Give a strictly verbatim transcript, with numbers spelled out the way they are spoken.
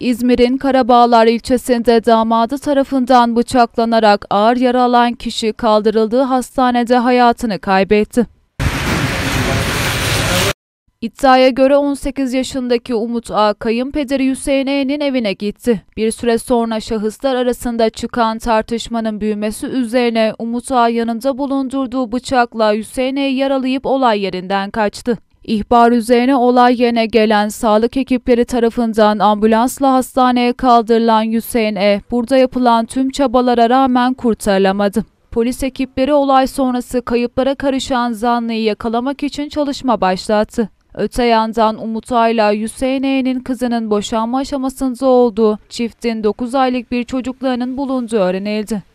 İzmir'in Karabağlar ilçesinde damadı tarafından bıçaklanarak ağır yara alan kişi kaldırıldığı hastanede hayatını kaybetti. İddiaya göre on sekiz yaşındaki Umut A. kayınpederi Hüseyin E.'nin evine gitti. Bir süre sonra şahıslar arasında çıkan tartışmanın büyümesi üzerine Umut A. yanında bulundurduğu bıçakla Hüseyin E.'yi yaralayıp olay yerinden kaçtı. İhbar üzerine olay yerine gelen sağlık ekipleri tarafından ambulansla hastaneye kaldırılan Hüseyin E. burada yapılan tüm çabalara rağmen kurtarılamadı. Polis ekipleri olay sonrası kayıplara karışan zanlıyı yakalamak için çalışma başlattı. Öte yandan Umut A'yla Hüseyin E.'nin kızının boşanma aşamasında olduğu, çiftin dokuz aylık bir çocuklarının bulunduğu öğrenildi.